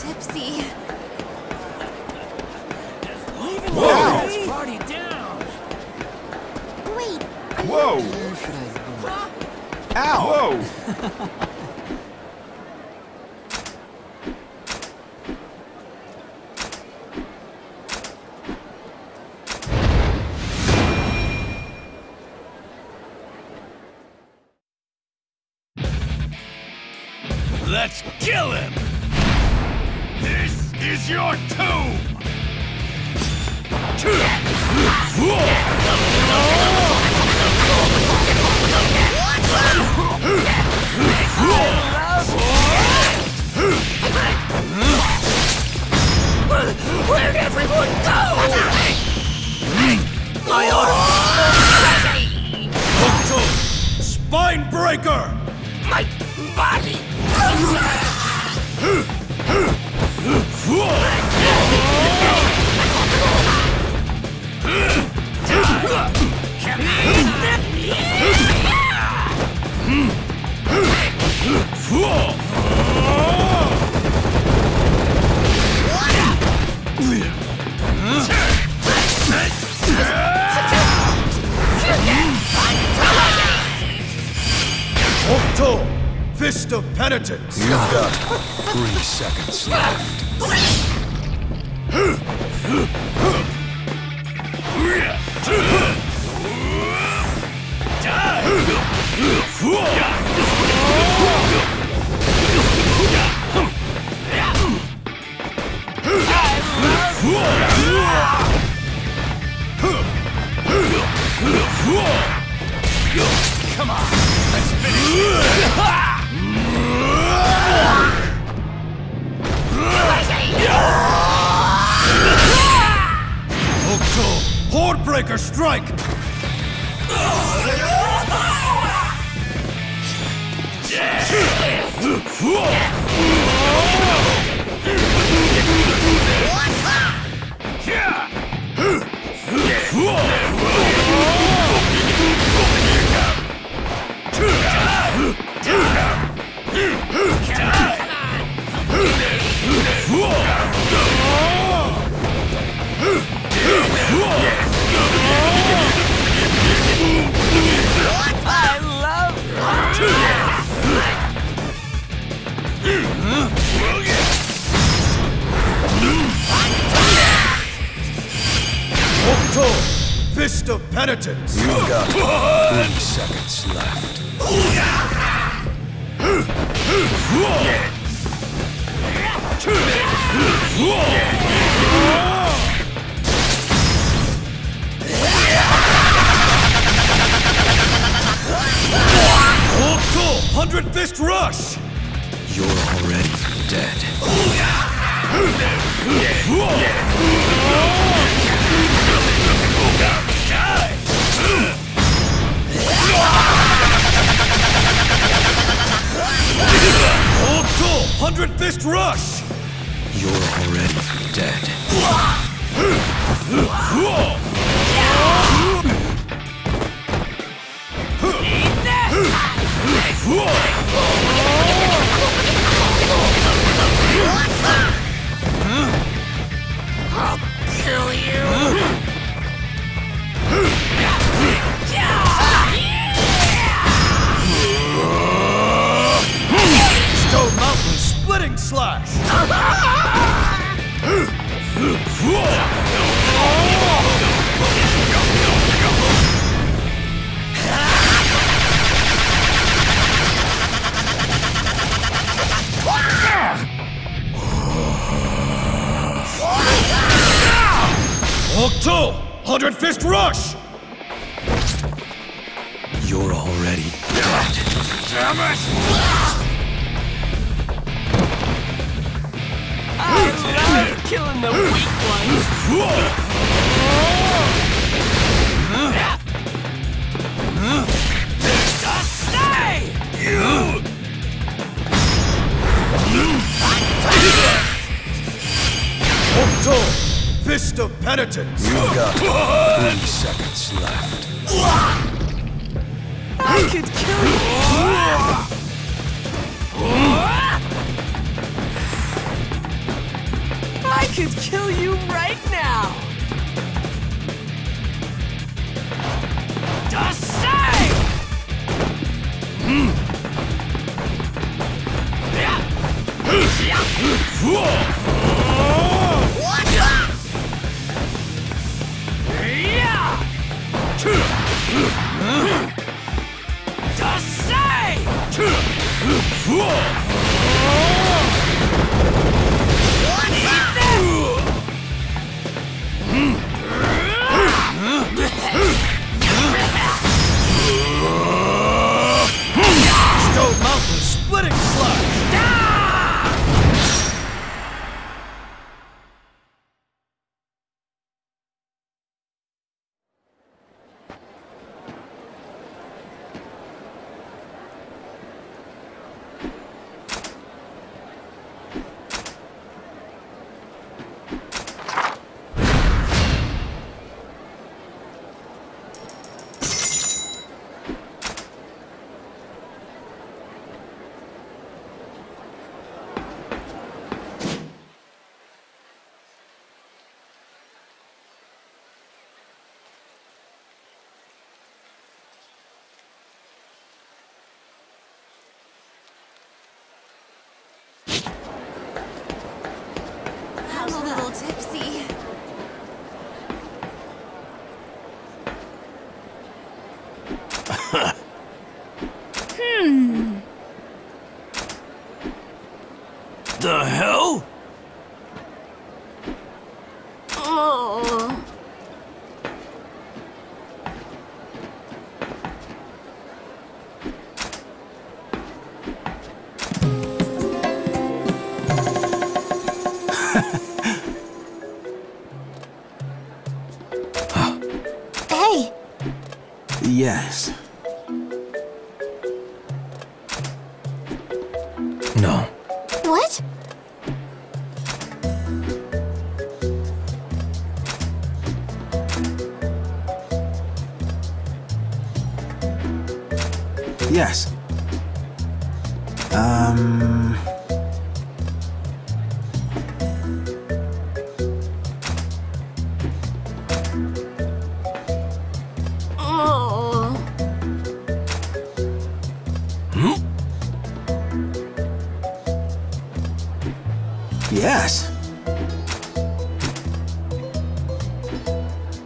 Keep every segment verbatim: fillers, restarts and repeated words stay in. tipsy. Whoa! Wow. It's party down. Wait. Whoa! Where should I go? Huh? Ow! Whoa! Let's kill him! This is your tomb! Where'd everyone go? My order! Spinebreaker! My body! Octo! Fist of Penitence! You've got three seconds left. Come on, let's finish! Hordebreaker strike! Fist of Penitence! You've got three seconds left. Hundred Fist Rush! You're already dead. Hundred Fist Rush! You're already dead. I'll kill you! Splitting slash! Octo! Hundred Fist Rush! You're already dead. Damn it! I love killing the weak ones! Stay! You! Octo! Fist of Penitence! You've got three seconds left. I could kill you! I could kill you right now! Just say! Mm. What the? Yeah! Just say! Stone Mountain Splitting Sludge! hmm. The hell? Oh. Hey. Yes. No. What? Yes. Um... Yes.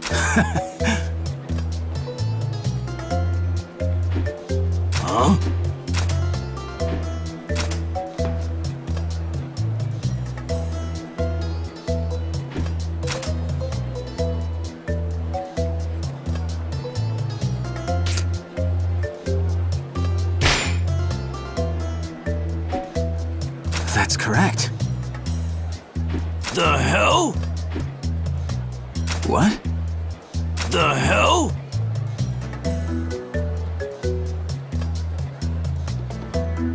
Huh? That's correct. The hell? What? The hell?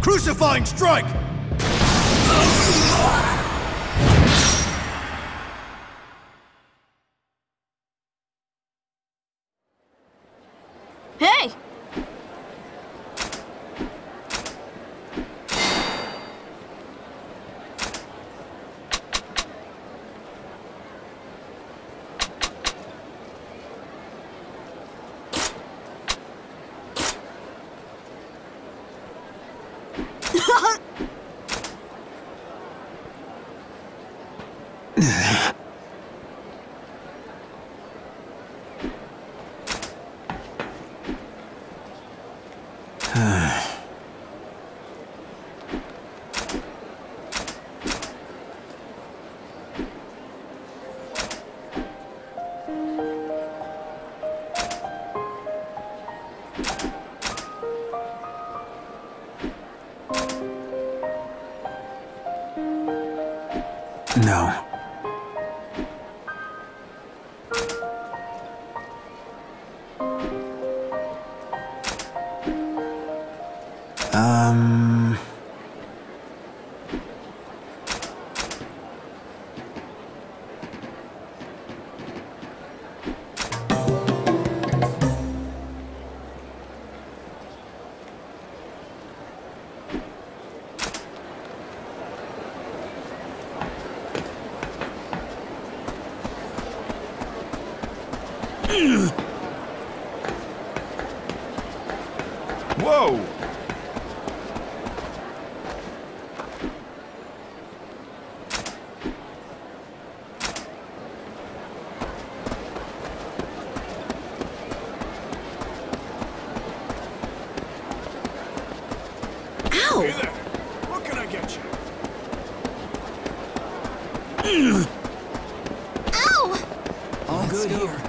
Crucifying strike! Hey! No. Um... Whoa! Hey there. What can I get you? Ow! All good here.